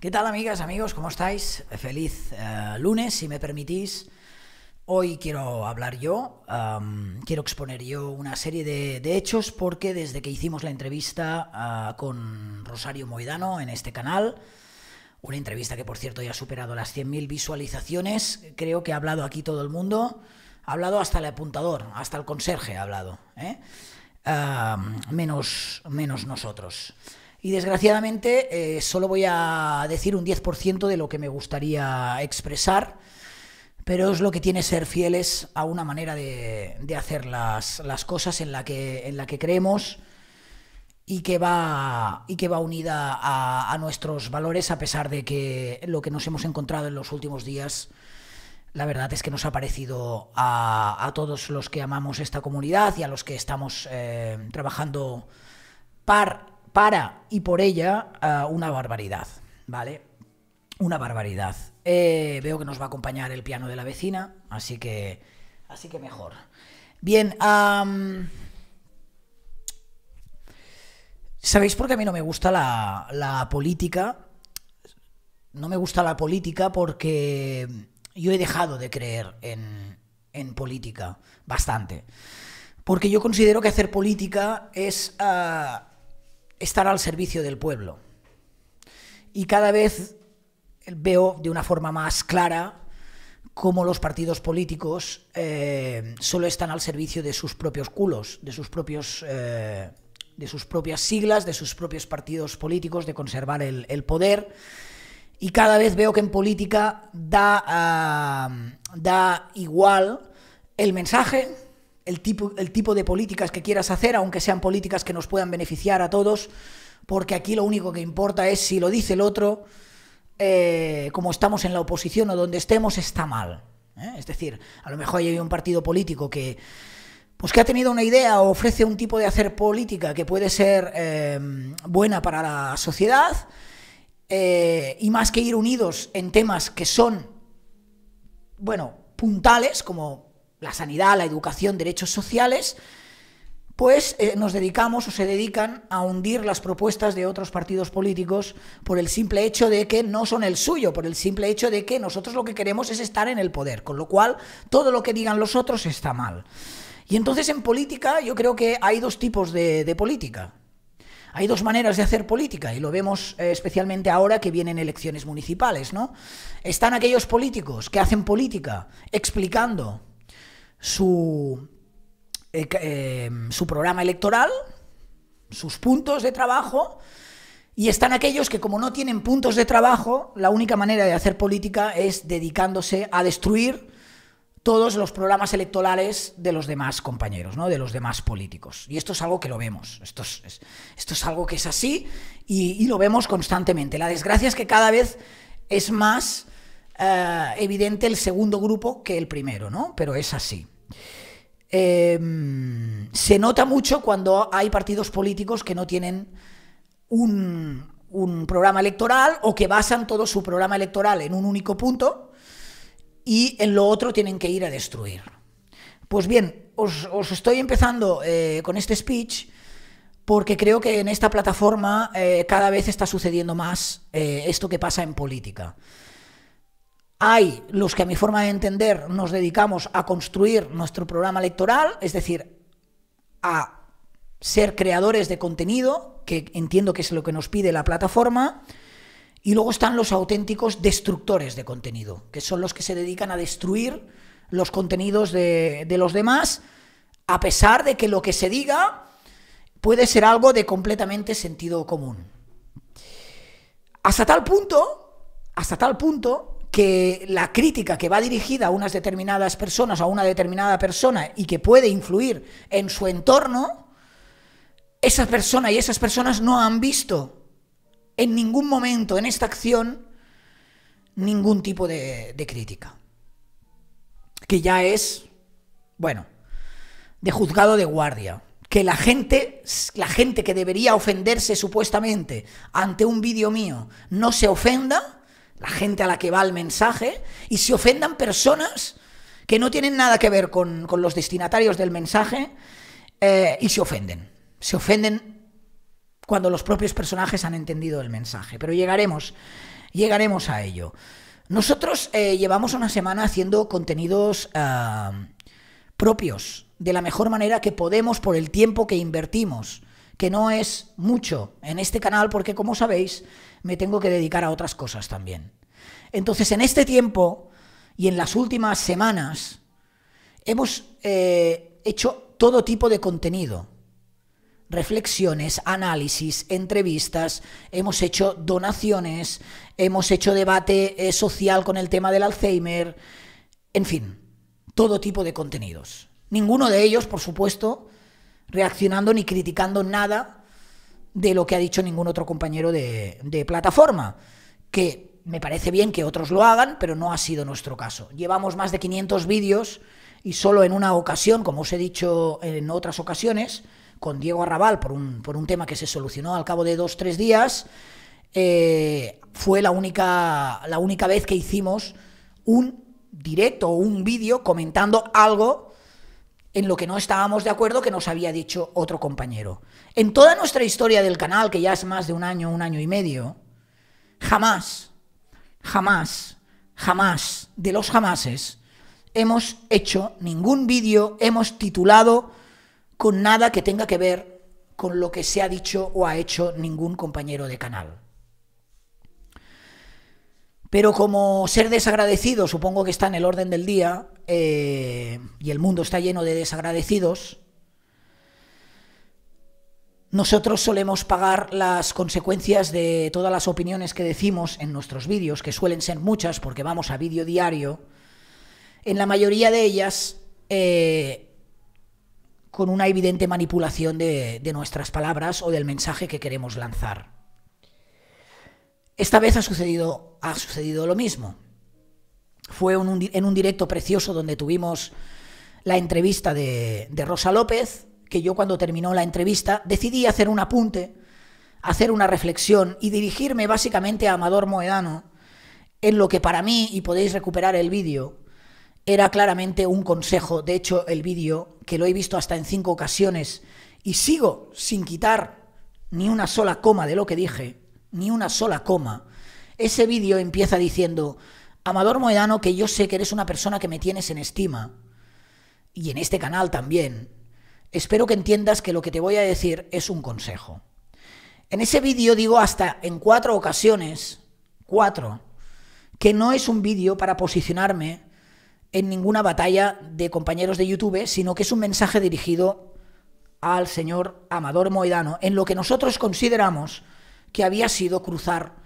¿Qué tal, amigas, amigos? ¿Cómo estáis? Feliz lunes, si me permitís. Hoy quiero hablar yo, quiero exponer yo una serie de hechos, porque desde que hicimos la entrevista con Rosario Mohedano en este canal, una entrevista que, por cierto, ya ha superado las 100.000 visualizaciones, creo que ha hablado aquí todo el mundo, ha hablado hasta el apuntador, hasta el conserje ha hablado, ¿eh? Menos nosotros. Y desgraciadamente solo voy a decir un 10% de lo que me gustaría expresar, pero es lo que tiene ser fieles a una manera de hacer las cosas en la que creemos y que va unida a nuestros valores, a pesar de que lo que nos hemos encontrado en los últimos días, la verdad es que nos ha parecido a todos los que amamos esta comunidad y a los que estamos trabajando para y por ella, una barbaridad, ¿vale? Una barbaridad. Veo que nos va a acompañar el piano de la vecina, así que mejor. Bien, ¿sabéis por qué a mí no me gusta la política? No me gusta la política porque yo he dejado de creer en política bastante. Porque yo considero que hacer política es estar al servicio del pueblo. Y cada vez veo de una forma más clara cómo los partidos políticos solo están al servicio de sus propios culos, de sus propias siglas, de sus propios partidos políticos, de conservar el poder. Y cada vez veo que en política da igual el mensaje, el tipo de políticas que quieras hacer, aunque sean políticas que nos puedan beneficiar a todos, porque aquí lo único que importa es si lo dice el otro, como estamos en la oposición o donde estemos, está mal, ¿eh? Es decir, a lo mejor hay un partido político que ha tenido una idea o ofrece un tipo de hacer política que puede ser buena para la sociedad, y más que ir unidos en temas que son, bueno, puntales, como la sanidad, la educación, derechos sociales, pues nos dedicamos o se dedican a hundir las propuestas de otros partidos políticos por el simple hecho de que no son el suyo, por el simple hecho de que nosotros lo que queremos es estar en el poder, con lo cual todo lo que digan los otros está mal. Y entonces en política yo creo que hay dos tipos de política. Hay dos maneras de hacer política, y lo vemos especialmente ahora que vienen elecciones municipales, ¿no? Están aquellos políticos que hacen política explicando su programa electoral, sus puntos de trabajo, y están aquellos que, como no tienen puntos de trabajo, la única manera de hacer política es dedicándose a destruir todos los programas electorales de los demás compañeros, ¿no? De los demás políticos. Y esto es algo que lo vemos, esto es algo que es así y lo vemos constantemente. La desgracia es que cada vez es más evidente el segundo grupo que el primero, ¿no? Pero es así. Se nota mucho cuando hay partidos políticos que no tienen un programa electoral, o que basan todo su programa electoral en un único punto y en lo otro tienen que ir a destruir. Pues bien, os estoy empezando con este speech porque creo que en esta plataforma cada vez está sucediendo más esto que pasa en política. Hay los que, a mi forma de entender, nos dedicamos a construir nuestro programa electoral, es decir, a ser creadores de contenido, que entiendo que es lo que nos pide la plataforma, y luego están los auténticos destructores de contenido, que son los que se dedican a destruir los contenidos de los demás, a pesar de que lo que se diga puede ser algo de completamente sentido común. Hasta tal punto que la crítica que va dirigida a unas determinadas personas, a una determinada persona, y que puede influir en su entorno, esa persona y esas personas no han visto en ningún momento en esta acción ningún tipo de crítica. Que ya es, bueno, de juzgado de guardia. Que la gente que debería ofenderse supuestamente ante un vídeo mío no se ofenda, la gente a la que va el mensaje, y se ofendan personas que no tienen nada que ver con los destinatarios del mensaje, y se ofenden. Se ofenden cuando los propios personajes han entendido el mensaje. Pero llegaremos Llegaremos a ello. Nosotros llevamos una semana haciendo contenidos propios, de la mejor manera que podemos por el tiempo que invertimos, que no es mucho en este canal porque, como sabéis, me tengo que dedicar a otras cosas también. Entonces, en este tiempo y en las últimas semanas hemos hecho todo tipo de contenido. Reflexiones, análisis, entrevistas, hemos hecho donaciones, hemos hecho debate social con el tema del Alzheimer, en fin, todo tipo de contenidos. Ninguno de ellos, por supuesto, reaccionando ni criticando nada de lo que ha dicho ningún otro compañero de plataforma, que me parece bien que otros lo hagan, pero no ha sido nuestro caso. Llevamos más de 500 vídeos y solo en una ocasión, como os he dicho en otras ocasiones, con Diego Arrabal, por un tema que se solucionó al cabo de 2 o 3 días, fue la única vez que hicimos un directo o un vídeo comentando algo en lo que no estábamos de acuerdo que nos había dicho otro compañero. En toda nuestra historia del canal, que ya es más de un año y medio, jamás, jamás, jamás de los jamases hemos hecho ningún vídeo, hemos titulado con nada que tenga que ver con lo que se ha dicho o ha hecho ningún compañero de canal. Pero como ser desagradecido supongo que está en el orden del día, y el mundo está lleno de desagradecidos, nosotros solemos pagar las consecuencias de todas las opiniones que decimos en nuestros vídeos, que suelen ser muchas porque vamos a vídeo diario, en la mayoría de ellas con una evidente manipulación de nuestras palabras o del mensaje que queremos lanzar. Esta vez ha sucedido lo mismo. Fue en un directo precioso donde tuvimos la entrevista de Rosa López, que yo, cuando terminó la entrevista, decidí hacer un apunte, hacer una reflexión y dirigirme básicamente a Amador Mohedano en lo que para mí, y podéis recuperar el vídeo, era claramente un consejo. De hecho, el vídeo, que lo he visto hasta en 5 ocasiones y sigo sin quitar ni una sola coma de lo que dije, ni una sola coma, ese vídeo empieza diciendo: Amador Mohedano, que yo sé que eres una persona que me tienes en estima, y en este canal también, espero que entiendas que lo que te voy a decir es un consejo. En ese vídeo digo hasta en 4 ocasiones, 4, que no es un vídeo para posicionarme en ninguna batalla de compañeros de YouTube, sino que es un mensaje dirigido al señor Amador Mohedano, en lo que nosotros consideramos que había sido cruzar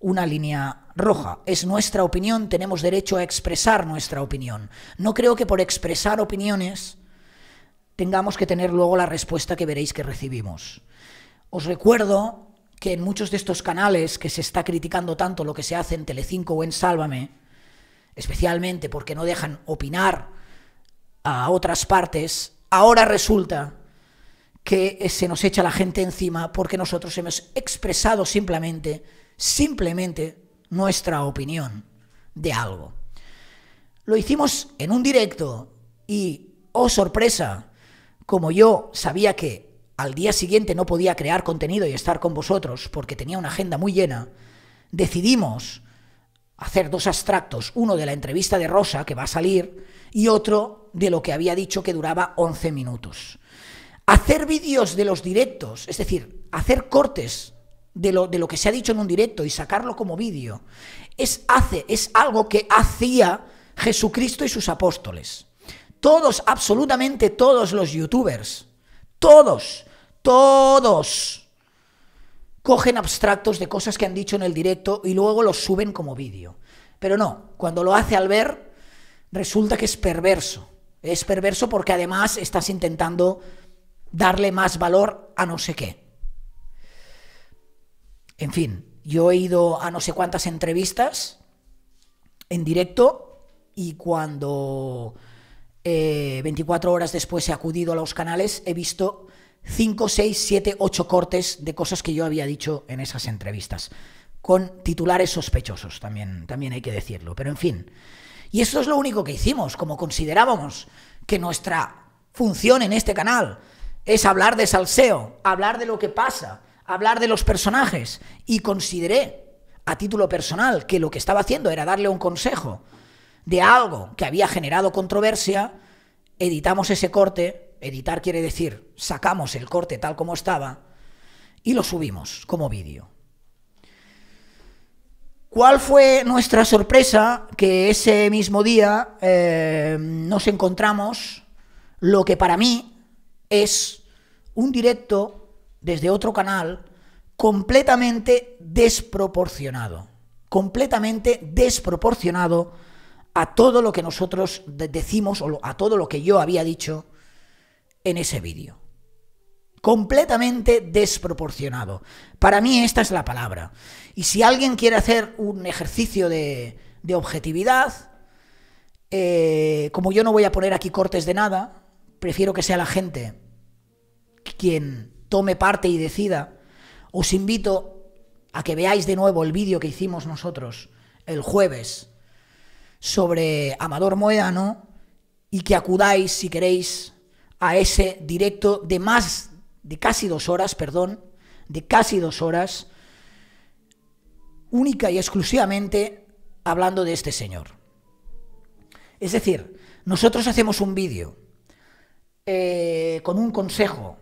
una línea roja. Es nuestra opinión, tenemos derecho a expresar nuestra opinión. No creo que por expresar opiniones tengamos que tener luego la respuesta que veréis que recibimos. Os recuerdo que en muchos de estos canales que se está criticando tanto lo que se hace en Telecinco o en Sálvame, especialmente porque no dejan opinar a otras partes, ahora resulta que se nos echa la gente encima porque nosotros hemos expresado simplemente nuestra opinión de algo. Lo hicimos en un directo y, oh sorpresa, como yo sabía que al día siguiente no podía crear contenido y estar con vosotros porque tenía una agenda muy llena, decidimos hacer 2 abstractos, uno de la entrevista de Rosa, que va a salir, y otro de lo que había dicho, que duraba 11 minutos. Hacer vídeos de los directos, es decir, hacer cortes de lo que se ha dicho en un directo y sacarlo como vídeo, es algo que hacía Jesucristo y sus apóstoles. Todos, absolutamente todos los youtubers, todos cogen abstractos de cosas que han dicho en el directo y luego los suben como vídeo. Pero no, cuando lo hace Albert, resulta que es perverso. Es perverso porque además estás intentando darle más valor a no sé qué. En fin, yo he ido a no sé cuántas entrevistas en directo y cuando 24 horas después he acudido a los canales, he visto 5, 6, 7, 8 cortes de cosas que yo había dicho en esas entrevistas, con titulares sospechosos, también hay que decirlo, pero en fin. Y esto es lo único que hicimos, como considerábamos que nuestra función en este canal es hablar de salseo, hablar de lo que pasa, hablar de los personajes, y consideré a título personal, que lo que estaba haciendo era darle un consejo de algo que había generado controversia, editamos ese corte, editar quiere decir sacamos el corte tal como estaba y lo subimos como vídeo. ¿Cuál fue nuestra sorpresa? Que ese mismo día nos encontramos lo que para mí es un directo desde otro canal completamente desproporcionado. Completamente desproporcionado a todo lo que nosotros decimos o a todo lo que yo había dicho en ese vídeo. Completamente desproporcionado. Para mí esta es la palabra. Y si alguien quiere hacer un ejercicio de objetividad, como yo no voy a poner aquí cortes de nada, prefiero que sea la gente quien tome parte y decida, os invito a que veáis de nuevo el vídeo que hicimos nosotros el jueves sobre Amador Mohedano y que acudáis, si queréis, a ese directo de más de casi 2 horas, perdón, de casi 2 horas, única y exclusivamente hablando de este señor. Es decir, nosotros hacemos un vídeo con un consejo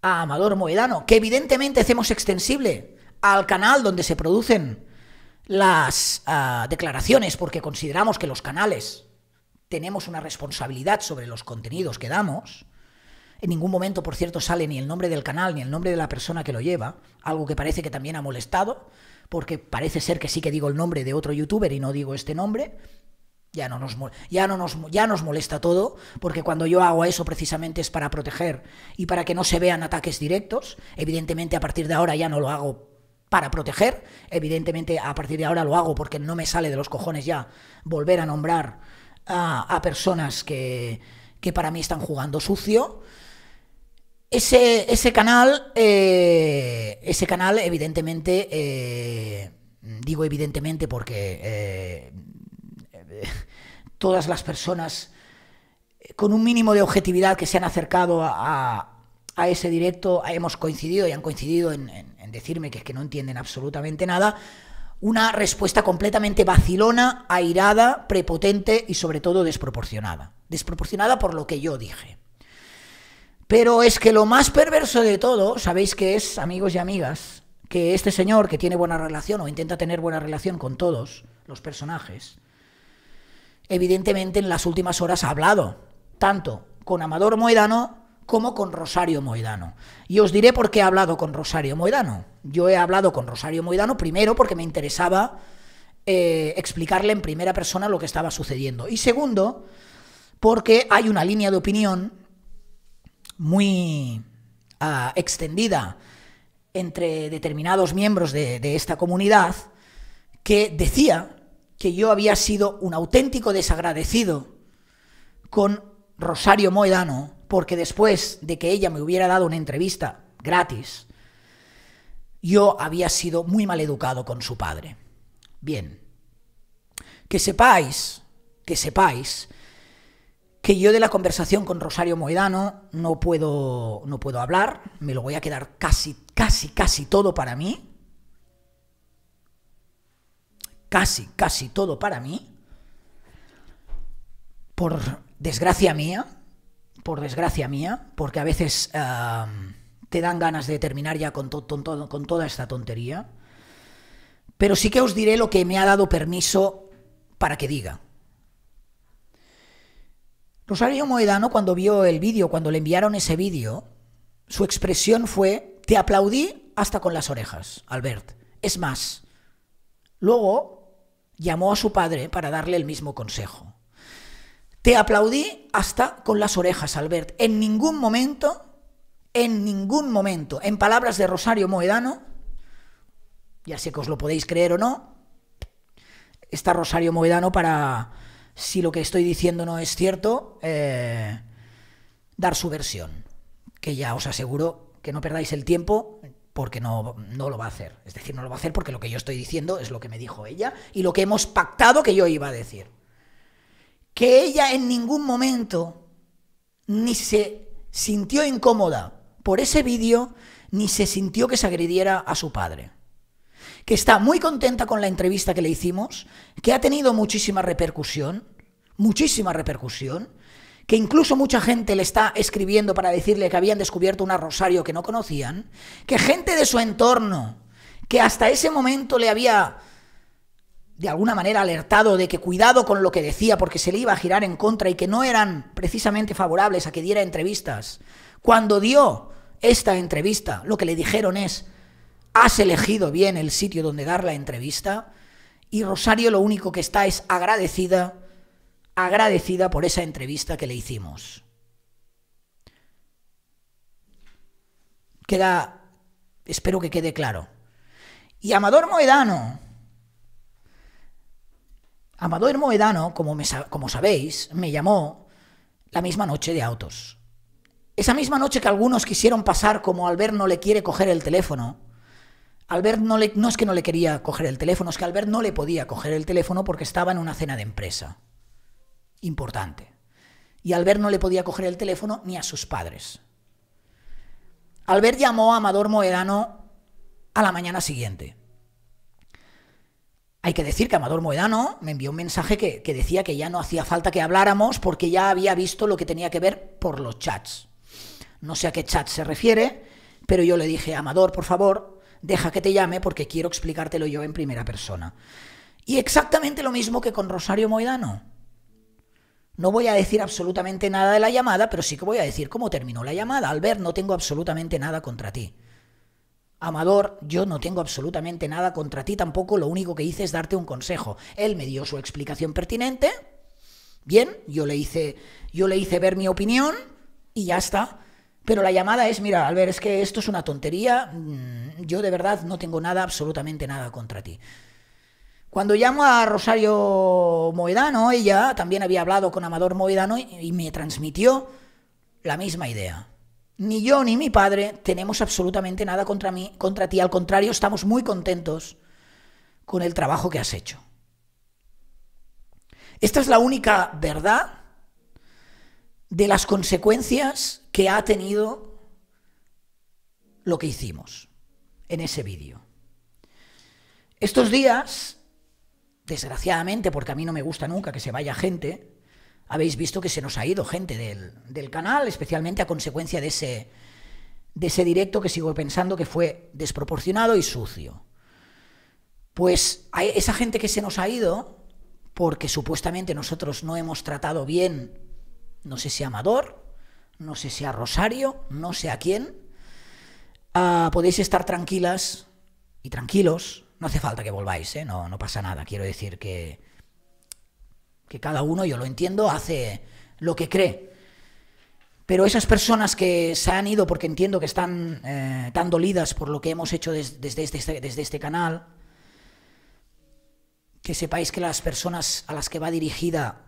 a Amador Mohedano, que evidentemente hacemos extensible al canal donde se producen las declaraciones, porque consideramos que los canales tenemos una responsabilidad sobre los contenidos que damos. En ningún momento, por cierto, sale ni el nombre del canal ni el nombre de la persona que lo lleva, algo que parece que también ha molestado, porque parece ser que sí que digo el nombre de otro youtuber y no digo este nombre. Ya nos molesta todo, porque cuando yo hago eso precisamente es para proteger y para que no se vean ataques directos. Evidentemente a partir de ahora ya no lo hago para proteger, evidentemente a partir de ahora lo hago porque no me sale de los cojones ya volver a nombrar a personas que para mí están jugando sucio. Ese canal evidentemente, digo evidentemente porque todas las personas con un mínimo de objetividad que se han acercado a ese directo hemos coincidido y han coincidido en decirme que no entienden absolutamente nada. Una respuesta completamente vacilona, airada, prepotente y sobre todo desproporcionada. Desproporcionada por lo que yo dije. Pero es que lo más perverso de todo, sabéis que es, amigos y amigas, que este señor que tiene buena relación o intenta tener buena relación con todos los personajes, evidentemente en las últimas horas ha hablado tanto con Amador Mohedano como con Rosario Mohedano. Y os diré por qué he hablado con Rosario Mohedano. Yo he hablado con Rosario Mohedano primero porque me interesaba explicarle en primera persona lo que estaba sucediendo. Y segundo, porque hay una línea de opinión muy extendida entre determinados miembros de esta comunidad que decía que yo había sido un auténtico desagradecido con Rosario Mohedano porque después de que ella me hubiera dado una entrevista gratis, yo había sido muy mal educado con su padre. Bien, que sepáis que yo de la conversación con Rosario Mohedano no puedo hablar, me lo voy a quedar casi todo para mí. Casi todo para mí. Por desgracia mía, porque a veces te dan ganas de terminar ya con toda esta tontería. Pero sí que os diré lo que me ha dado permiso para que diga. Rosario Mohedano, cuando vio el vídeo, cuando le enviaron ese vídeo, su expresión fue: te aplaudí hasta con las orejas, Albert. Es más, luego llamó a su padre para darle el mismo consejo. Te aplaudí hasta con las orejas, Albert. En ningún momento, en palabras de Rosario Mohedano, ya sé que os lo podéis creer o no, está Rosario Mohedano para, si lo que estoy diciendo no es cierto, dar su versión, que ya os aseguro que no perdáis el tiempo porque no lo va a hacer. Es decir, no lo va a hacer porque lo que yo estoy diciendo es lo que me dijo ella y lo que hemos pactado que yo iba a decir. Que ella en ningún momento ni se sintió incómoda por ese vídeo, ni se sintió que se agrediera a su padre. que está muy contenta con la entrevista que le hicimos, que ha tenido muchísima repercusión, que incluso mucha gente le está escribiendo para decirle que habían descubierto una Rosario que no conocían, que gente de su entorno, que hasta ese momento le había de alguna manera alertado de que cuidado con lo que decía porque se le iba a girar en contra y que no eran precisamente favorables a que diera entrevistas. Cuando dio esta entrevista, lo que le dijeron es: has elegido bien el sitio donde dar la entrevista. Y Rosario lo único que está es agradecida por esa entrevista que le hicimos. Espero que quede claro. Y Amador Mohedano. Amador Mohedano, como sabéis, me llamó la misma noche de autos. Esa misma noche que algunos quisieron pasar como Albert no le quiere coger el teléfono. Albert no es que no le quería coger el teléfono, es que Albert no le podía coger el teléfono porque estaba en una cena de empresa. Importante. Y Albert no le podía coger el teléfono ni a sus padres. Albert llamó a Amador Mohedano a la mañana siguiente. Hay que decir que Amador Mohedano me envió un mensaje que decía que ya no hacía falta que habláramos porque ya había visto lo que tenía que ver por los chats. No sé a qué chat se refiere, pero yo le dije: Amador, por favor, deja que te llame porque quiero explicártelo yo en primera persona. Y exactamente lo mismo que con Rosario Mohedano. No voy a decir absolutamente nada de la llamada, pero sí que voy a decir cómo terminó la llamada. Albert, no tengo absolutamente nada contra ti. Amador, yo no tengo absolutamente nada contra ti tampoco, lo único que hice es darte un consejo. Él me dio su explicación pertinente, bien, yo le hice ver mi opinión y ya está. Pero la llamada es: mira, Albert, es que esto es una tontería, yo de verdad no tengo nada, absolutamente nada contra ti. Cuando llamo a Rosario Mohedano, ella también había hablado con Amador Mohedano y me transmitió la misma idea. Ni yo ni mi padre tenemos absolutamente nada contra ti, al contrario, estamos muy contentos con el trabajo que has hecho. Esta es la única verdad de las consecuencias que ha tenido lo que hicimos en ese vídeo. Estos días, desgraciadamente, porque a mí no me gusta nunca que se vaya gente, habéis visto que se nos ha ido gente del canal, especialmente a consecuencia de ese directo que sigo pensando que fue desproporcionado y sucio. Pues a esa gente que se nos ha ido, porque supuestamente nosotros no hemos tratado bien, no sé si a Amador, no sé si a Rosario, no sé a quién, podéis estar tranquilas y tranquilos. No hace falta que volváis, ¿eh? No pasa nada. Quiero decir que cada uno, yo lo entiendo, hace lo que cree. Pero esas personas que se han ido, porque entiendo que están tan dolidas por lo que hemos hecho desde este canal, que sepáis que las personas a las que va dirigida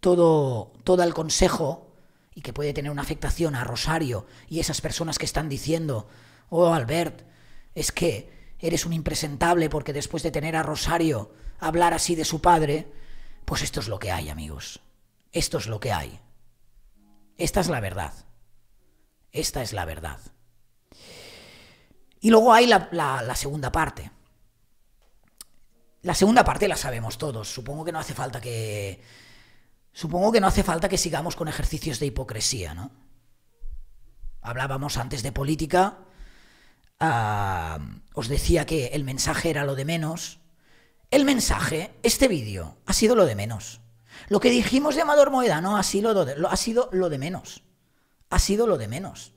todo el consejo y que puede tener una afectación a Rosario y esas personas que están diciendo: oh, Albert, es que eres un impresentable porque después de tener a Rosario hablar así de su padre, pues esto es lo que hay, amigos. Esto es lo que hay. Esta es la verdad. Esta es la verdad. Y luego hay la segunda parte. La segunda parte la sabemos todos. Supongo que no hace falta que sigamos con ejercicios de hipocresía, ¿no? Hablábamos antes de política. Os decía que el mensaje era lo de menos. El mensaje, este vídeo, ha sido lo de menos. Lo que dijimos de Amador Mohedano ha sido lo de menos. Ha sido lo de menos.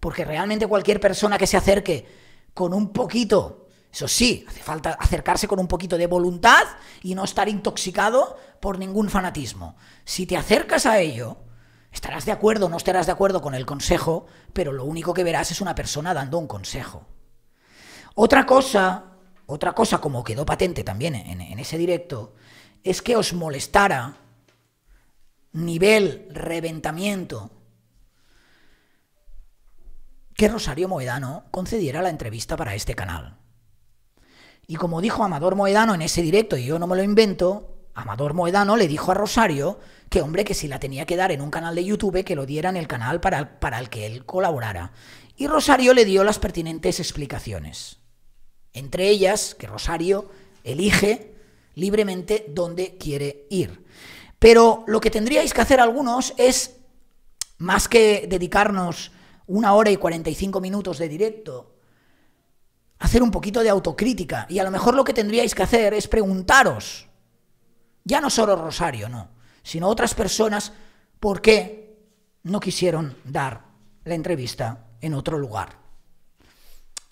Porque realmente cualquier persona que se acerque con un poquito, eso sí, hace falta acercarse con un poquito de voluntad y no estar intoxicado por ningún fanatismo. Si te acercas a ello, estarás de acuerdo o no estarás de acuerdo con el consejo, pero lo único que verás es una persona dando un consejo. Otra cosa como quedó patente también en ese directo, es que os molestara, nivel reventamiento, que Rosario Mohedano concediera la entrevista para este canal. Y como dijo Amador Mohedano en ese directo, y yo no me lo invento, Amador Mohedano le dijo a Rosario que, hombre, que si la tenía que dar en un canal de YouTube, que lo diera en el canal para el que él colaborara. Y Rosario le dio las pertinentes explicaciones. entre ellas que Rosario elige libremente dónde quiere ir. Pero lo que tendríais que hacer algunos es, más que dedicarnos 1 hora y 45 minutos de directo, hacer un poquito de autocrítica. Y a lo mejor lo que tendríais que hacer es preguntaros, ya no solo Rosario, no, sino otras personas, por qué no quisieron dar la entrevista en otro lugar.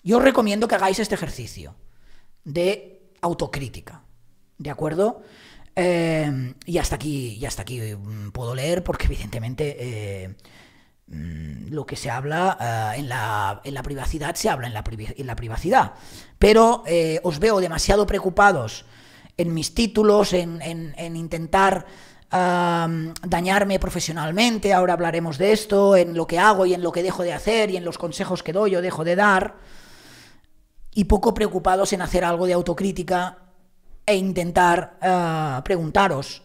Yo os recomiendo que hagáis este ejercicio de autocrítica, ¿de acuerdo? Y hasta aquí puedo leer, porque evidentemente lo que se habla en la privacidad, se habla en la privacidad. Pero os veo demasiado preocupados en mis títulos, en intentar dañarme profesionalmente, ahora hablaremos de esto, en lo que hago y en lo que dejo de hacer y en los consejos que doy o dejo de dar, y poco preocupados en hacer algo de autocrítica e intentar preguntaros.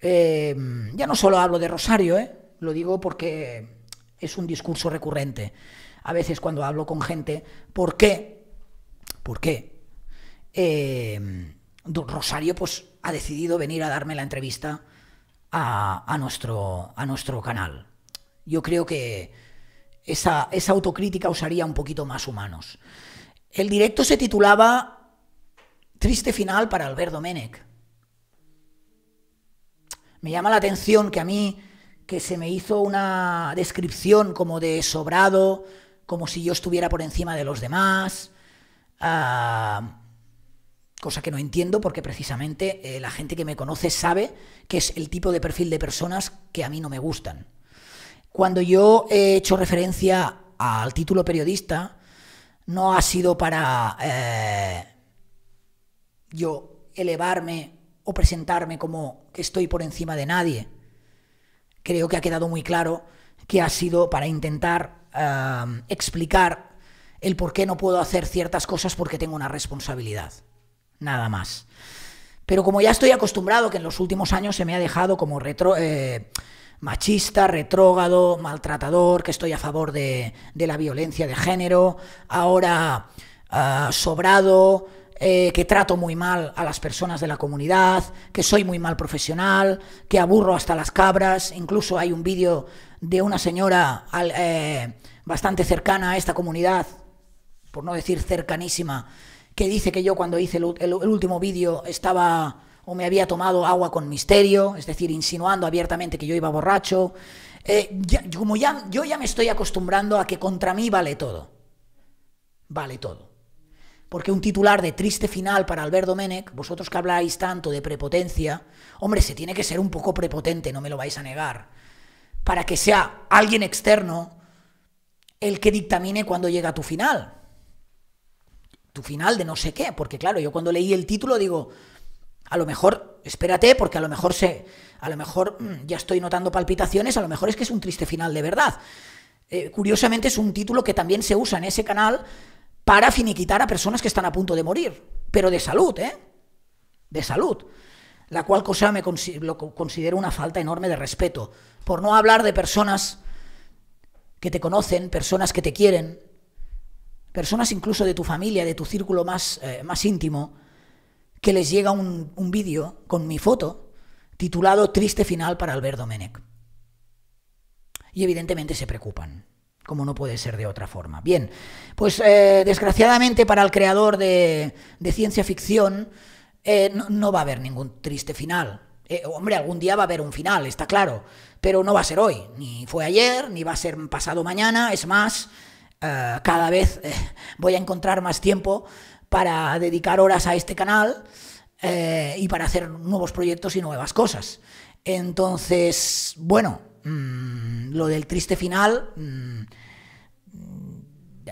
Ya no solo hablo de Rosario, lo digo porque es un discurso recurrente. A veces cuando hablo con gente, ¿por qué Rosario pues ha decidido venir a darme la entrevista a nuestro canal? Yo creo que esa autocrítica os haría un poquito más humanos. El directo se titulaba "Triste final para Albert Domènech". Me llama la atención que a mí, que se me hizo una descripción como de sobrado, como si yo estuviera por encima de los demás, cosa que no entiendo, porque precisamente la gente que me conoce sabe que es el tipo de perfil de personas que a mí no me gustan. Cuando yo he hecho referencia al título periodista, no ha sido para yo elevarme o presentarme como que estoy por encima de nadie. Creo que ha quedado muy claro que ha sido para intentar explicar el por qué no puedo hacer ciertas cosas porque tengo una responsabilidad, nada más. Pero como ya estoy acostumbrado, que en los últimos años se me ha dejado como machista, retrógrado, maltratador, que estoy a favor de la violencia de género, ahora sobrado, que trato muy mal a las personas de la comunidad, que soy muy mal profesional, que aburro hasta las cabras. Incluso hay un vídeo de una señora bastante cercana a esta comunidad, por no decir cercanísima, que dice que yo cuando hice el último vídeo estaba o me había tomado agua con misterio, es decir, insinuando abiertamente que yo iba borracho. Yo ya me estoy acostumbrando a que contra mí vale todo. Vale todo. Porque un titular de "Triste final para Albert Domènech", vosotros que habláis tanto de prepotencia, hombre, se tiene que ser un poco prepotente, no me lo vais a negar, para que sea alguien externo el que dictamine cuando llega tu final de no sé qué. Porque claro, yo cuando leí el título digo, a lo mejor, espérate, porque a lo mejor ya estoy notando palpitaciones, a lo mejor es que es un triste final de verdad. Curiosamente es un título que también se usa en ese canal para finiquitar a personas que están a punto de morir, pero de salud, de salud, la cual cosa lo considero una falta enorme de respeto, por no hablar de personas que te conocen, personas que te quieren, personas incluso de tu familia, de tu círculo más íntimo, que les llega un vídeo con mi foto titulado "Triste final para Albert Domènech", y evidentemente se preocupan, como no puede ser de otra forma. Bien, pues desgraciadamente para el creador de ciencia ficción no va a haber ningún triste final. Hombre, algún día va a haber un final, está claro, pero no va a ser hoy, ni fue ayer, ni va a ser pasado mañana. Es más, cada vez voy a encontrar más tiempo para dedicar horas a este canal y para hacer nuevos proyectos y nuevas cosas. Entonces, bueno, lo del triste final,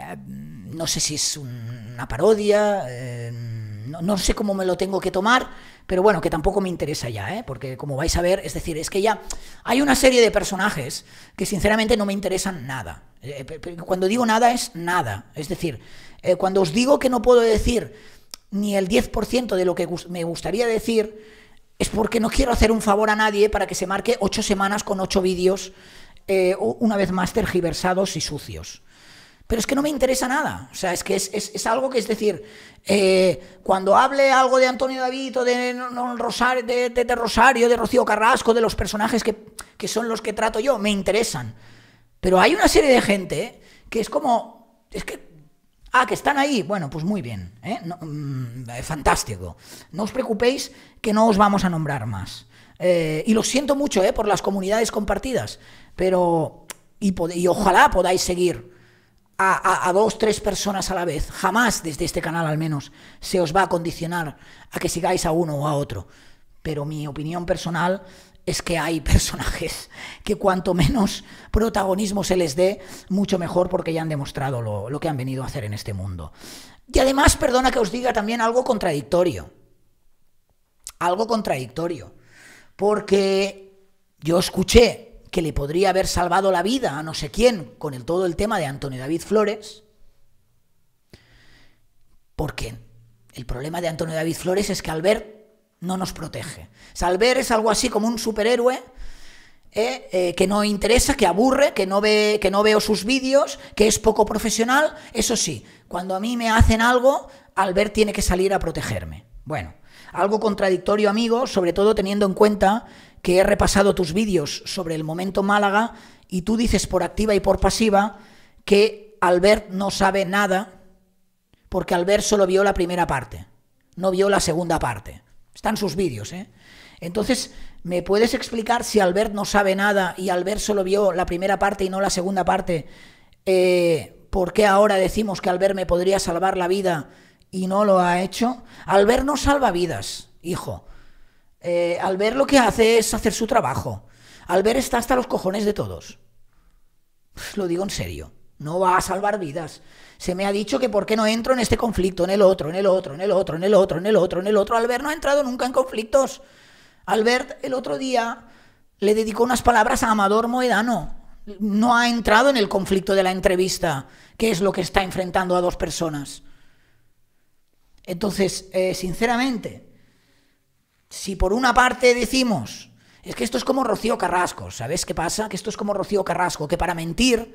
no sé si es una parodia, no sé cómo me lo tengo que tomar, pero bueno, que tampoco me interesa ya, porque como vais a ver, es decir, es que ya hay una serie de personajes que sinceramente no me interesan nada. Cuando digo nada, es nada. Es decir, cuando os digo que no puedo decir ni el 10% de lo que me gustaría decir, es porque no quiero hacer un favor a nadie para que se marque 8 semanas con 8 vídeos, una vez más tergiversados y sucios. Pero es que no me interesa nada. O sea, es que es algo que es decir, cuando hable algo de Antonio David o de, de Rosario, de Rocío Carrasco, de los personajes que son los que trato yo, me interesan. Pero hay una serie de gente que es como, es que, ah, que están ahí, bueno, pues muy bien, no, fantástico. No os preocupéis que no os vamos a nombrar más. Y lo siento mucho por las comunidades compartidas, pero, y ojalá podáis seguir a dos, tres personas a la vez. Jamás desde este canal al menos se os va a condicionar a que sigáis a uno o a otro, pero mi opinión personal es que hay personajes que cuanto menos protagonismo se les dé, mucho mejor, porque ya han demostrado lo que han venido a hacer en este mundo. Y además, perdona que os diga también algo contradictorio, porque yo escuché que le podría haber salvado la vida a no sé quién con todo el tema de Antonio David Flores, porque el problema de Antonio David Flores es que Albert no nos protege. O sea, Albert es algo así como un superhéroe que no interesa, que aburre, que no veo sus vídeos, que es poco profesional. Eso sí, cuando a mí me hacen algo, Albert tiene que salir a protegerme. Bueno, algo contradictorio, amigo, sobre todo teniendo en cuenta que he repasado tus vídeos sobre el momento Málaga y tú dices por activa y por pasiva que Albert no sabe nada porque Albert solo vio la primera parte, no vio la segunda parte. Están sus vídeos, Entonces, ¿me puedes explicar si Albert no sabe nada y Albert solo vio la primera parte y no la segunda parte? ¿Por qué ahora decimos que Albert me podría salvar la vida y no lo ha hecho? Albert no salva vidas, hijo. Albert lo que hace es hacer su trabajo. Albert está hasta los cojones de todos. Lo digo en serio. No va a salvar vidas. Se me ha dicho que por qué no entro en este conflicto, en el otro, en el otro, en el otro, en el otro, en el otro, en el otro. Albert no ha entrado nunca en conflictos. Albert el otro día le dedicó unas palabras a Amador Mohedano. No ha entrado en el conflicto de la entrevista, que es lo que está enfrentando a dos personas. Entonces, sinceramente, si por una parte decimos, es que esto es como Rocío Carrasco, ¿sabes qué pasa? Que esto es como Rocío Carrasco, que para mentir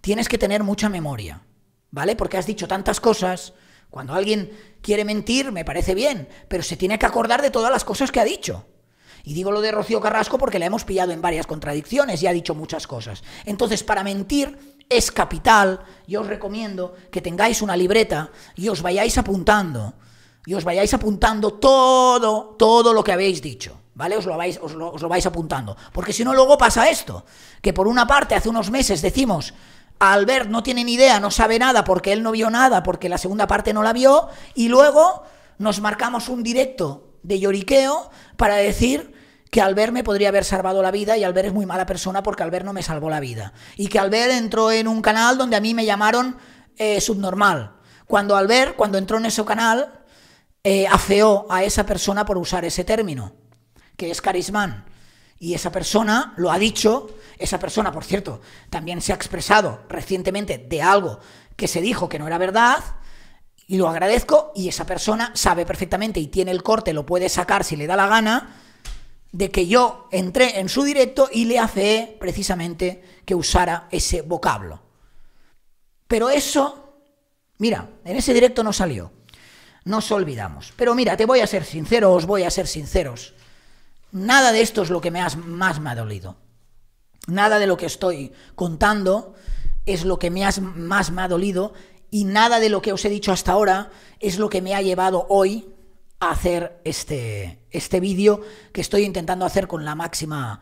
tienes que tener mucha memoria, ¿vale? Porque has dicho tantas cosas. Cuando alguien quiere mentir, me parece bien, pero se tiene que acordar de todas las cosas que ha dicho. Y digo lo de Rocío Carrasco porque la hemos pillado en varias contradicciones y ha dicho muchas cosas. Entonces, para mentir es capital. Yo os recomiendo que tengáis una libreta y os vayáis apuntando. Y os vayáis apuntando todo lo que habéis dicho, ¿vale? Os lo vais apuntando. Porque si no, luego pasa esto, que por una parte hace unos meses decimos, Albert no tiene ni idea, no sabe nada porque él no vio nada, porque la segunda parte no la vio, y luego nos marcamos un directo de lloriqueo para decir que Albert me podría haber salvado la vida y Albert es muy mala persona porque Albert no me salvó la vida. Y que Albert entró en un canal donde a mí me llamaron subnormal. Cuando Albert, cuando entró en ese canal, afeó a esa persona por usar ese término, que es carismán, y esa persona lo ha dicho. Esa persona, por cierto, también se ha expresado recientemente de algo que se dijo que no era verdad, y lo agradezco, y esa persona sabe perfectamente y tiene el corte, lo puede sacar si le da la gana, de que yo entré en su directo y le afeé precisamente que usara ese vocablo. Pero eso, mira, en ese directo no salió. Nos olvidamos. Pero mira, te voy a ser sincero, os voy a ser sinceros. Nada de esto es lo que más me ha dolido. Nada de lo que estoy contando es lo que más me ha dolido y nada de lo que os he dicho hasta ahora es lo que me ha llevado hoy a hacer este vídeo que estoy intentando hacer con la máxima,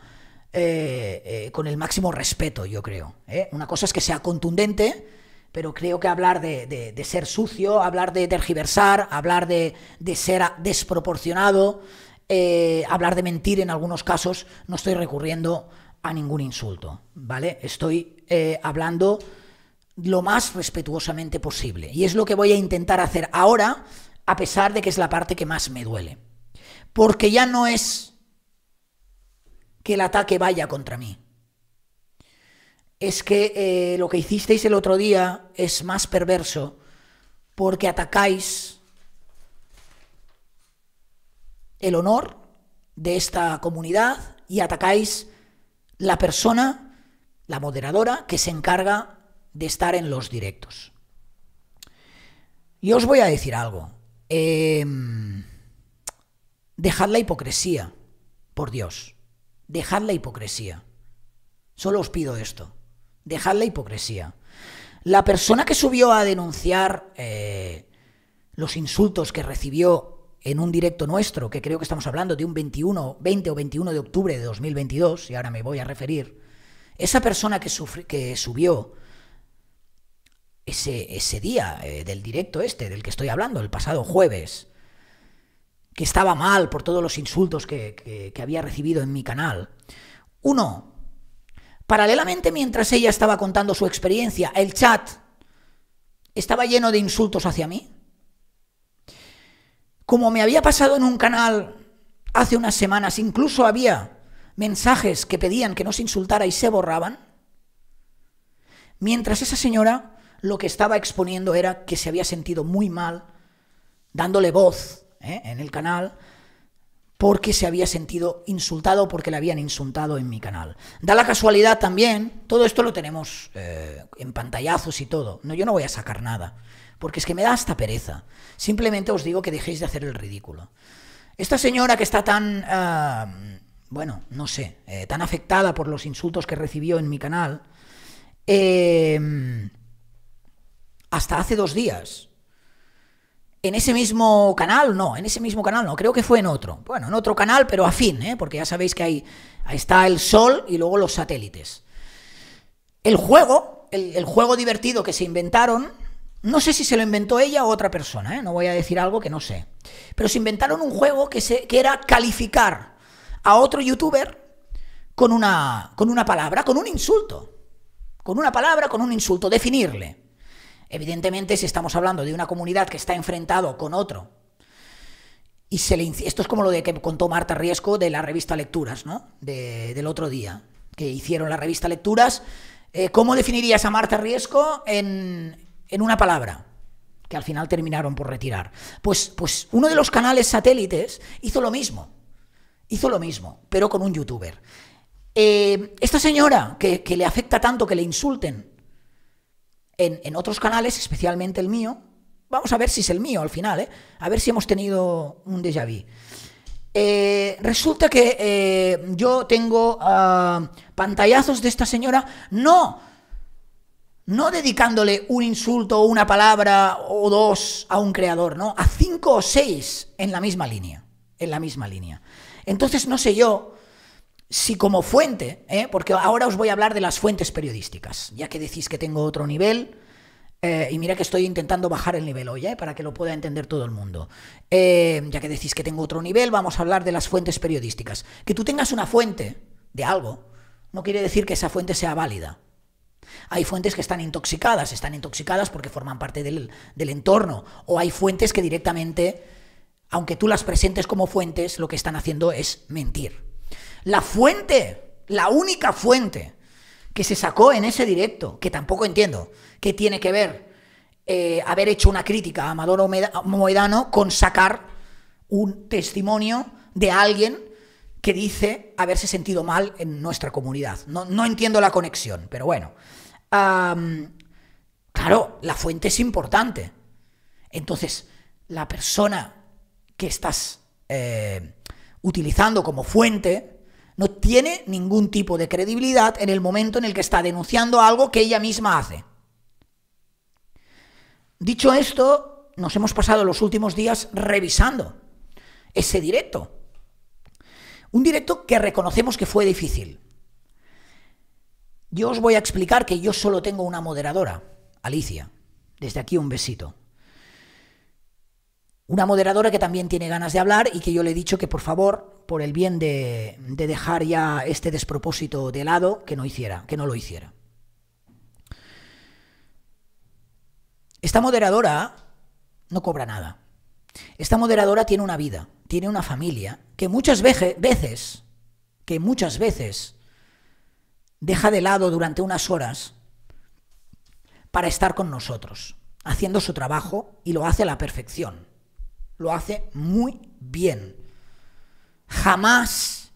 con el máximo respeto, yo creo. Una cosa es que sea contundente, pero creo que hablar de ser sucio, hablar de tergiversar, hablar de ser desproporcionado, hablar de mentir en algunos casos, no estoy recurriendo a ningún insulto, ¿vale? Estoy hablando lo más respetuosamente posible. Y es lo que voy a intentar hacer ahora, a pesar de que es la parte que más me duele. Porque ya no es que el ataque vaya contra mí. Es que lo que hicisteis el otro día es más perverso porque atacáis el honor de esta comunidad y atacáis la persona, la moderadora, que se encarga de estar en los directos. Yo os voy a decir algo. Dejad la hipocresía, por Dios. Dejad la hipocresía. Solo os pido esto. Dejad la hipocresía. La persona que subió a denunciar los insultos que recibió en un directo nuestro, que creo que estamos hablando de un 20 o 21 de octubre de 2022, y ahora me voy a referir, esa persona que subió ese día del directo este, del que estoy hablando, el pasado jueves, que estaba mal por todos los insultos que había recibido en mi canal. Uno, paralelamente, mientras ella estaba contando su experiencia, el chat estaba lleno de insultos hacia mí. Como me había pasado en un canal hace unas semanas, incluso había mensajes que pedían que no se insultara y se borraban. Mientras esa señora lo que estaba exponiendo era que se había sentido muy mal, dándole voz en el canal, porque se había sentido insultado, porque le habían insultado en mi canal. Da la casualidad también, todo esto lo tenemos en pantallazos y todo, no, yo no voy a sacar nada, porque es que me da hasta pereza, simplemente os digo que dejéis de hacer el ridículo. Esta señora que está tan, bueno, no sé, tan afectada por los insultos que recibió en mi canal, hasta hace 2 días... En ese mismo canal no, creo que fue en otro. Bueno, en otro canal, pero afín, porque ya sabéis que ahí está el sol y luego los satélites. El juego divertido que se inventaron, no sé si se lo inventó ella o otra persona, no voy a decir algo que no sé. Pero se inventaron un juego que era calificar a otro youtuber con una palabra, con un insulto. Con una palabra, con un insulto, definirle. Evidentemente, si estamos hablando de una comunidad que está enfrentado con otro, y esto es como lo de que contó Marta Riesco de la revista Lecturas, ¿no? Del otro día, que hicieron la revista Lecturas. ¿Cómo definirías a Marta Riesco en una palabra? Que al final terminaron por retirar. Pues uno de los canales satélites hizo lo mismo. Hizo lo mismo, pero con un youtuber. Esta señora, que le afecta tanto que le insulten en otros canales, especialmente el mío, vamos a ver si es el mío al final, a ver si hemos tenido un déjà vu. Resulta que yo tengo pantallazos de esta señora, no dedicándole un insulto o una palabra o dos a un creador, no, a 5 o 6 en la misma línea, Entonces no sé yo si como fuente, porque ahora os voy a hablar de las fuentes periodísticas, ya que decís que tengo otro nivel, y mira que estoy intentando bajar el nivel hoy, para que lo pueda entender todo el mundo. Ya que decís que tengo otro nivel, vamos a hablar de las fuentes periodísticas. Que tú tengas una fuente de algo no quiere decir que esa fuente sea válida. Hay fuentes que están intoxicadas porque forman parte del entorno, o hay fuentes que directamente, aunque tú las presentes como fuentes, lo que están haciendo es mentir. La fuente, la única fuente que se sacó en ese directo, que tampoco entiendo qué tiene que ver haber hecho una crítica a Amador Mohedano con sacar un testimonio de alguien que dice haberse sentido mal en nuestra comunidad. No entiendo la conexión, pero bueno. Claro, la fuente es importante. Entonces, la persona que estás utilizando como fuente no tiene ningún tipo de credibilidad en el momento en el que está denunciando algo que ella misma hace. Dicho esto, nos hemos pasado los últimos días revisando ese directo. Un directo que reconocemos que fue difícil. Yo os voy a explicar que yo solo tengo una moderadora, Alicia. Desde aquí un besito. Una moderadora que también tiene ganas de hablar y que yo le he dicho que, por favor, por el bien de dejar ya este despropósito de lado, que no lo hiciera. Esta moderadora no cobra nada. Esta moderadora tiene una vida, tiene una familia, que muchas veces deja de lado durante unas horas para estar con nosotros, haciendo su trabajo, y lo hace a la perfección. Lo hace muy bien. Jamás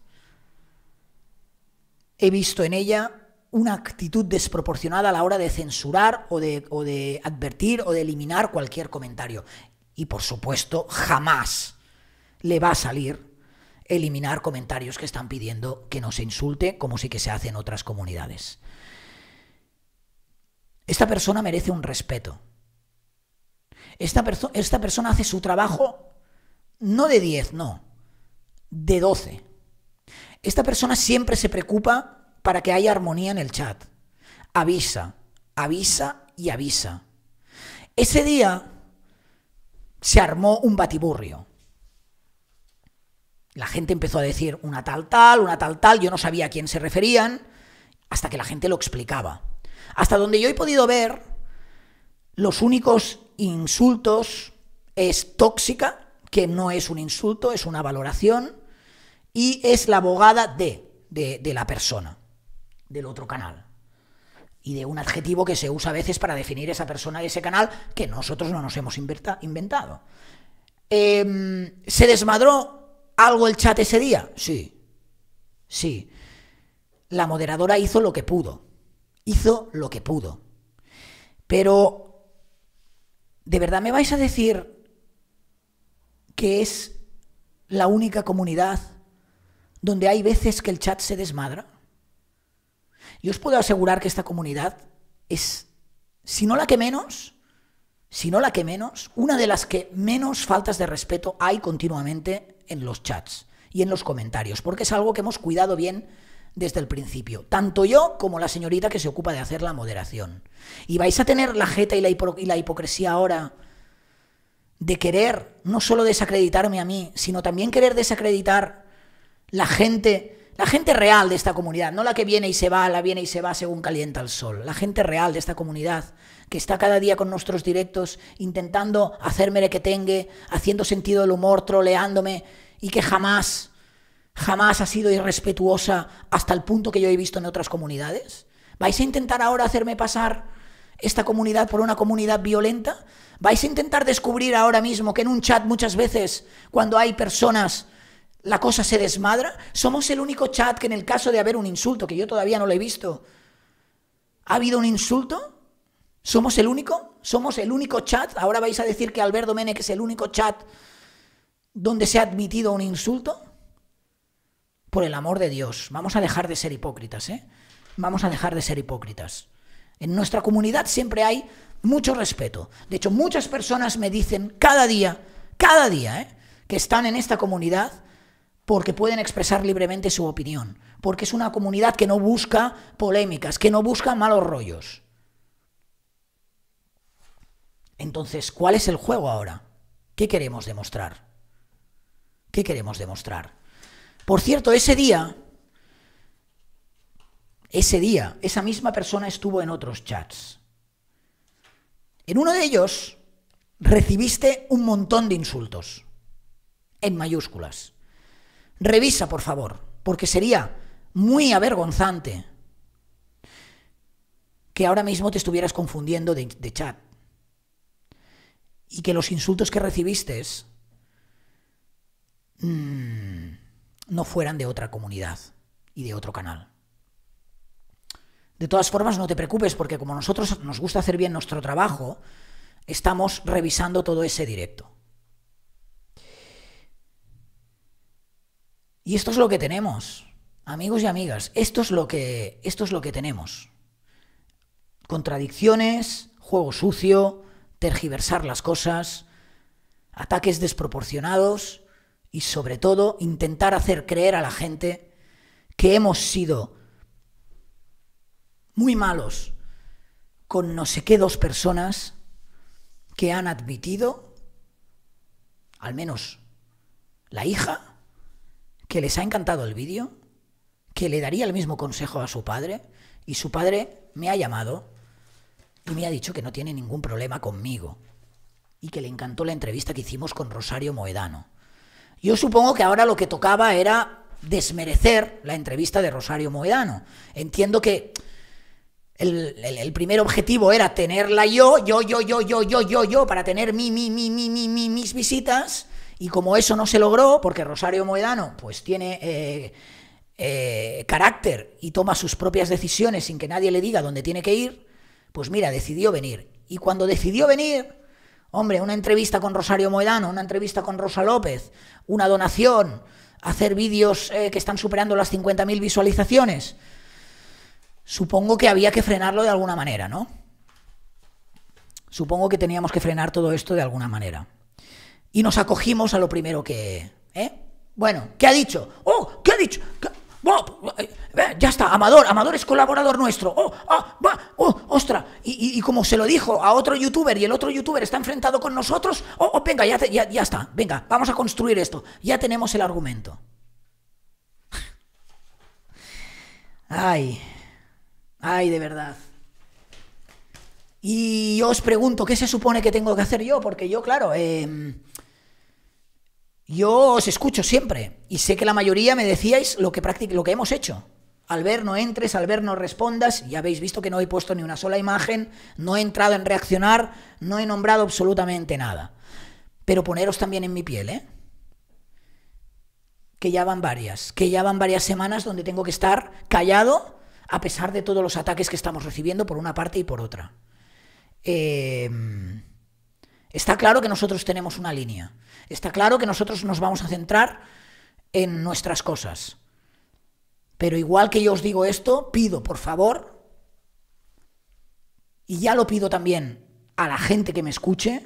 he visto en ella una actitud desproporcionada a la hora de censurar o de advertir o de eliminar cualquier comentario. Y por supuesto, jamás le va a salir eliminar comentarios que están pidiendo que no se insulte, como sí que se hace en otras comunidades. Esta persona merece un respeto. Esta persona hace su trabajo no de 10, no, de 12. Esta persona siempre se preocupa para que haya armonía en el chat. Avisa, avisa y avisa. Ese día se armó un batiburrio. La gente empezó a decir una tal tal, yo no sabía a quién se referían, hasta que la gente lo explicaba. Hasta donde yo he podido ver, los únicos insultos es tóxica, que no es un insulto, es una valoración, y es la abogada de la persona, del otro canal, y de un adjetivo que se usa a veces para definir esa persona de ese canal, que nosotros no nos hemos inventado. ¿Se desmadró algo el chat ese día? Sí, sí. La moderadora hizo lo que pudo. Hizo lo que pudo. Pero, ¿de verdad me vais a decir que es la única comunidad donde hay veces que el chat se desmadra? Yo os puedo asegurar que esta comunidad es, si no la que menos, si no la que menos, una de las que menos faltas de respeto hay continuamente en los chats y en los comentarios, porque es algo que hemos cuidado bien desde el principio, tanto yo como la señorita que se ocupa de hacer la moderación. Y vais a tener la jeta y la hipocresía ahora de querer no solo desacreditarme a mí, sino también querer desacreditar la gente real de esta comunidad, no la que viene y se va, la viene y se va según calienta el sol, la gente real de esta comunidad, que está cada día con nuestros directos intentando hacerme requetengue, haciendo sentido del humor, troleándome, y que jamás, jamás ha sido irrespetuosa hasta el punto que yo he visto en otras comunidades. ¿Vais a intentar ahora hacerme pasar esta comunidad por una comunidad violenta? ¿Vais a intentar descubrir ahora mismo que en un chat muchas veces, cuando hay personas, la cosa se desmadra? Somos el único chat que en el caso de haber un insulto, que yo todavía no lo he visto, ¿ha habido un insulto? ¿Somos el único? ¿Somos el único chat? ¿Ahora vais a decir que Albert Domènech es el único chat donde se ha admitido un insulto? Por el amor de Dios, vamos a dejar de ser hipócritas, ¿eh? Vamos a dejar de ser hipócritas. En nuestra comunidad siempre hay mucho respeto. De hecho, muchas personas me dicen cada día, ¿eh?, que están en esta comunidad porque pueden expresar libremente su opinión, porque es una comunidad que no busca polémicas, que no busca malos rollos. Entonces, ¿cuál es el juego ahora? ¿Qué queremos demostrar? ¿Qué queremos demostrar? Por cierto, ese día, esa misma persona estuvo en otros chats. En uno de ellos recibiste un montón de insultos, en mayúsculas. Revisa, por favor, porque sería muy avergonzante que ahora mismo te estuvieras confundiendo de chat y que los insultos que recibiste no fueran de otra comunidad y de otro canal. De todas formas, no te preocupes, porque como nosotros nos gusta hacer bien nuestro trabajo, estamos revisando todo ese directo. Y esto es lo que tenemos, amigos y amigas, esto es lo que tenemos. Contradicciones, juego sucio, tergiversar las cosas, ataques desproporcionados y, sobre todo, intentar hacer creer a la gente que hemos sido muy malos con no sé qué dos personas que han admitido, al menos la hija, que les ha encantado el vídeo, que le daría el mismo consejo a su padre, y su padre me ha llamado y me ha dicho que no tiene ningún problema conmigo y que le encantó la entrevista que hicimos con Rosario Mohedano. Yo supongo que ahora lo que tocaba era desmerecer la entrevista de Rosario Mohedano. Entiendo que el primer objetivo era tenerla yo, para tener mis visitas. Y como eso no se logró, porque Rosario Mohedano pues tiene carácter y toma sus propias decisiones sin que nadie le diga dónde tiene que ir, pues mira, decidió venir. Y cuando decidió venir, hombre, una entrevista con Rosario Mohedano, una entrevista con Rosa López, una donación, hacer vídeos que están superando las 50.000 visualizaciones, supongo que había que frenarlo de alguna manera, ¿no? Supongo que teníamos que frenar todo esto de alguna manera. Y nos acogimos a lo primero que... Bueno, ¿qué ha dicho? ¡Oh! ¿Qué ha dicho? ¿Qué? Oh, ya está, Amador. Amador es colaborador nuestro. ¡Oh! ¡Ah! ¡Va! ¡Oh! ¡Ostra! Y como se lo dijo a otro youtuber y el otro youtuber está enfrentado con nosotros... ¡Oh! Oh, venga, ya está. Venga, vamos a construir esto. Ya tenemos el argumento. Ay... Ay, de verdad. Y yo os pregunto, ¿qué se supone que tengo que hacer yo? Porque yo, claro, yo os escucho siempre. Y sé que la mayoría me decíais lo que hemos hecho. Albert, no entres, Albert, no respondas. Ya habéis visto que no he puesto ni una sola imagen, no he entrado en reaccionar, no he nombrado absolutamente nada. Pero poneros también en mi piel, ¿eh? Que ya van varias semanas donde tengo que estar callado, a pesar de todos los ataques que estamos recibiendo por una parte y por otra. Está claro que nosotros tenemos una línea. Está claro que nosotros nos vamos a centrar en nuestras cosas. Pero igual que yo os digo esto, pido, por favor, y ya lo pido también a la gente que me escuche,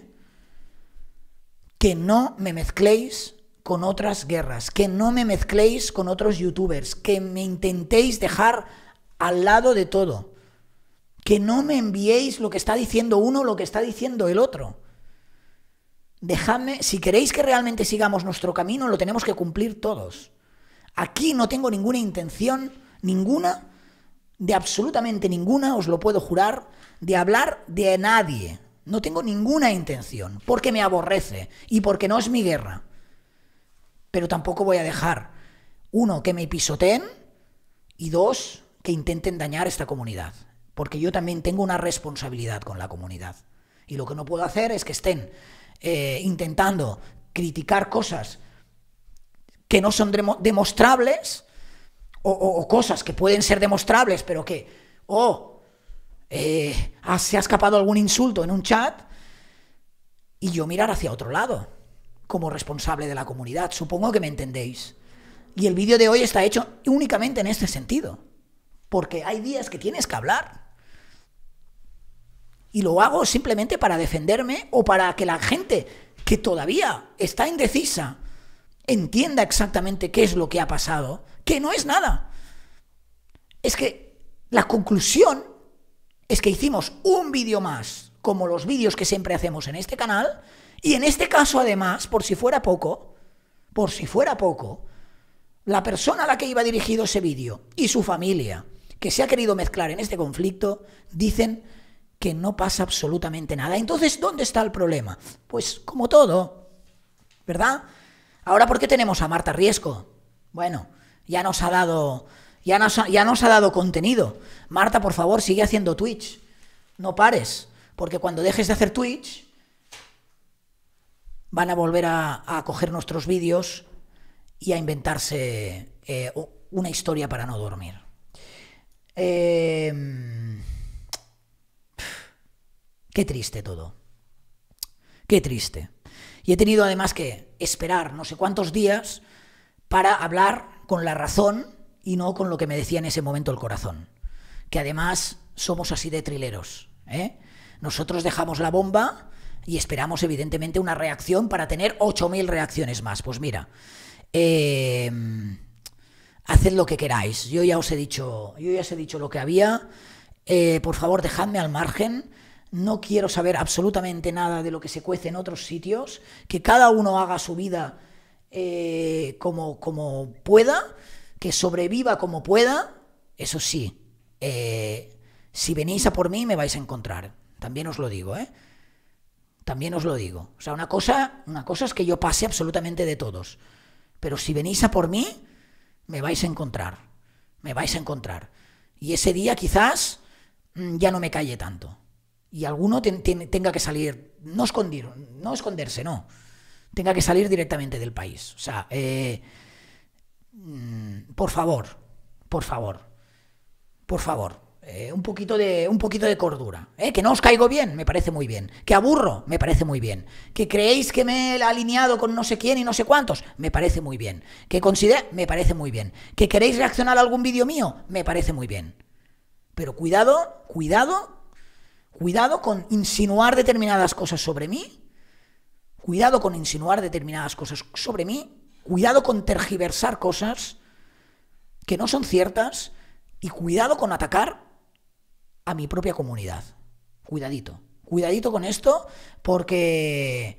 que no me mezcléis con otras guerras, que no me mezcléis con otros youtubers, que me intentéis dejar al lado de todo, que no me enviéis lo que está diciendo uno o lo que está diciendo el otro. Dejadme, si queréis que realmente sigamos nuestro camino, lo tenemos que cumplir todos. Aquí no tengo ninguna intención, ninguna, de absolutamente ninguna, os lo puedo jurar, de hablar de nadie. No tengo ninguna intención, porque me aborrece y porque no es mi guerra. Pero tampoco voy a dejar, uno, que me pisoteen, y dos, que intenten dañar esta comunidad, porque yo también tengo una responsabilidad con la comunidad, y lo que no puedo hacer es que estén intentando criticar cosas que no son demostrables, o cosas que pueden ser demostrables, pero que, se ha escapado algún insulto en un chat, y yo mirar hacia otro lado, como responsable de la comunidad, supongo que me entendéis, y el vídeo de hoy está hecho únicamente en este sentido. Porque hay días que tienes que hablar. Y lo hago simplemente para defenderme o para que la gente que todavía está indecisa entienda exactamente qué es lo que ha pasado, que no es nada. Es que la conclusión es que hicimos un vídeo más, como los vídeos que siempre hacemos en este canal, y en este caso además, por si fuera poco, la persona a la que iba dirigido ese vídeo y su familia, que se ha querido mezclar en este conflicto, dicen que no pasa absolutamente nada. Entonces, ¿dónde está el problema? Pues como todo, ¿verdad? Ahora, ¿por qué tenemos a Marta Riesco? Bueno, ya nos ha dado contenido. Marta, por favor, sigue haciendo Twitch. No pares, porque cuando dejes de hacer Twitch, van a volver a coger nuestros vídeos y a inventarse una historia para no dormir. Qué triste todo. Qué triste. Y he tenido además que esperar no sé cuántos días para hablar con la razón y no con lo que me decía en ese momento el corazón. Que además somos así de trileros, ¿eh? Nosotros dejamos la bomba y esperamos evidentemente una reacción para tener 8.000 reacciones más. Pues mira... haced lo que queráis. Yo ya os he dicho lo que había. Por favor, dejadme al margen. No quiero saber absolutamente nada de lo que se cuece en otros sitios. Que cada uno haga su vida como pueda, que sobreviva como pueda. Eso sí, si venís a por mí me vais a encontrar. También os lo digo, ¿eh? También os lo digo. O sea, una cosa es que yo pase absolutamente de todos. Pero si venís a por mí, me vais a encontrar. Me vais a encontrar. Y ese día quizás ya no me calle tanto. Y alguno tenga que salir, no esconderse, no. Tenga que salir directamente del país. O sea, por favor, un poquito de cordura, que no os caigo bien, me parece muy bien, que aburro, me parece muy bien, que creéis que me he alineado con no sé quién y no sé cuántos, me parece muy bien, que considera, me parece muy bien, que queréis reaccionar a algún vídeo mío, me parece muy bien, pero cuidado con insinuar determinadas cosas sobre mí, cuidado con tergiversar cosas que no son ciertas y cuidado con atacar a mi propia comunidad. Cuidadito, cuidadito con esto, porque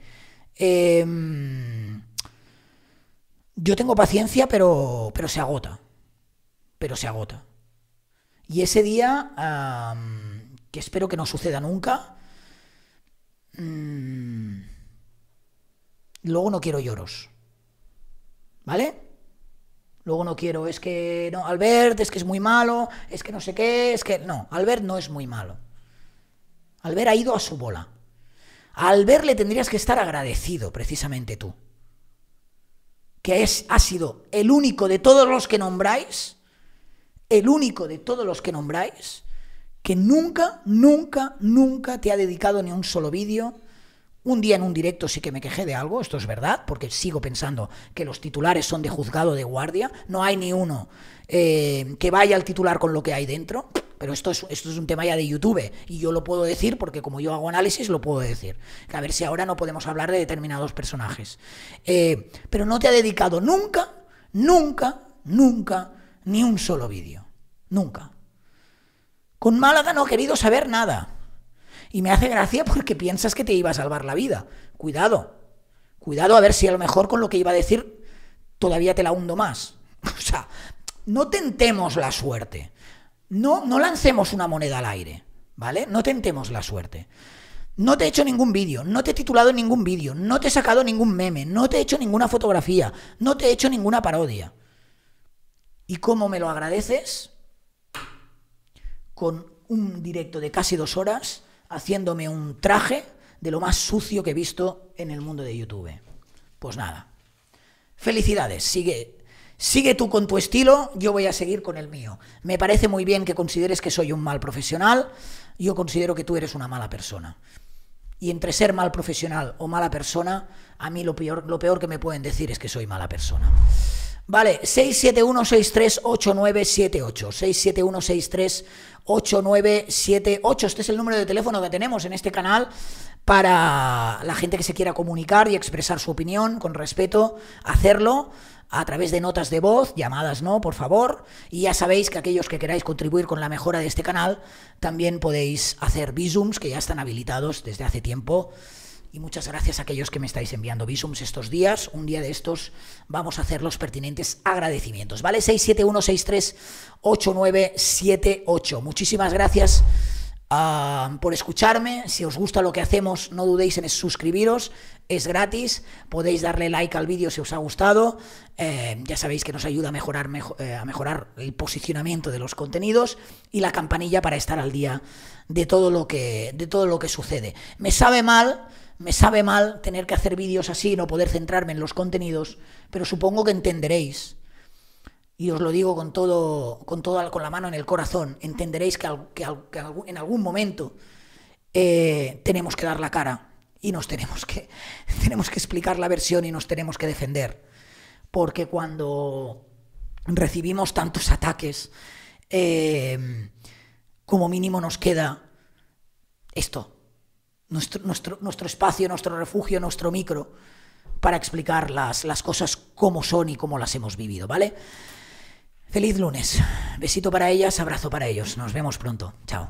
yo tengo paciencia, pero se agota, Y ese día, que espero que no suceda nunca, luego no quiero lloros, ¿vale? Luego no quiero, es que no, Albert, es que es muy malo, es que no sé qué, es que... No, Albert no es muy malo. Albert ha ido a su bola. A Albert le tendrías que estar agradecido, precisamente tú. Que ha sido el único de todos los que nombráis, que nunca, nunca te ha dedicado ni un solo vídeo. Un día en un directo sí que me quejé de algo, esto es verdad, porque sigo pensando que los titulares son de juzgado de guardia, no hay ni uno que vaya al titular con lo que hay dentro, pero esto es un tema ya de YouTube, y yo lo puedo decir porque como yo hago análisis lo puedo decir, a ver si ahora no podemos hablar de determinados personajes, pero no te ha dedicado nunca, ni un solo vídeo, nunca. Con Málaga no ha querido saber nada. Y me hace gracia porque piensas que te iba a salvar la vida. Cuidado, a ver si a lo mejor con lo que iba a decir todavía te la hundo más. O sea, no tentemos la suerte. No lancemos una moneda al aire, ¿vale? No tentemos la suerte. No te he hecho ningún vídeo, no te he titulado ningún vídeo, no te he sacado ningún meme, no te he hecho ninguna fotografía, no te he hecho ninguna parodia. ¿Y cómo me lo agradeces? Con un directo de casi 2 horas... haciéndome un traje de lo más sucio que he visto en el mundo de YouTube. Pues nada, felicidades, sigue tú con tu estilo, yo voy a seguir con el mío. Me parece muy bien que consideres que soy un mal profesional, yo considero que tú eres una mala persona. Y entre ser mal profesional o mala persona, a mí lo peor que me pueden decir es que soy mala persona. Vale, 671-638978, 671-638978, este es el número de teléfono que tenemos en este canal para la gente que se quiera comunicar y expresar su opinión con respeto, hacerlo a través de notas de voz, llamadas no, por favor, y ya sabéis que aquellos que queráis contribuir con la mejora de este canal, también podéis hacer bizums que ya están habilitados desde hace tiempo. Y muchas gracias a aquellos que me estáis enviando visums estos días. Un día de estos vamos a hacer los pertinentes agradecimientos, ¿vale? 671-638978. Muchísimas gracias por escucharme. Si os gusta lo que hacemos, no dudéis en suscribiros. Es gratis. Podéis darle like al vídeo si os ha gustado. Ya sabéis que nos ayuda a mejorar, el posicionamiento de los contenidos, y la campanilla para estar al día de todo lo que, sucede. Me sabe mal... tener que hacer vídeos así y no poder centrarme en los contenidos, pero supongo que entenderéis, y os lo digo con todo, con la mano en el corazón, entenderéis que en algún momento tenemos que dar la cara y nos tenemos que explicar la versión y nos tenemos que defender, porque cuando recibimos tantos ataques, como mínimo nos queda esto. Nuestro espacio, nuestro refugio, nuestro micro, para explicar las cosas como son y cómo las hemos vivido, ¿vale? Feliz lunes. Besito para ellas, abrazo para ellos. Nos vemos pronto. Chao.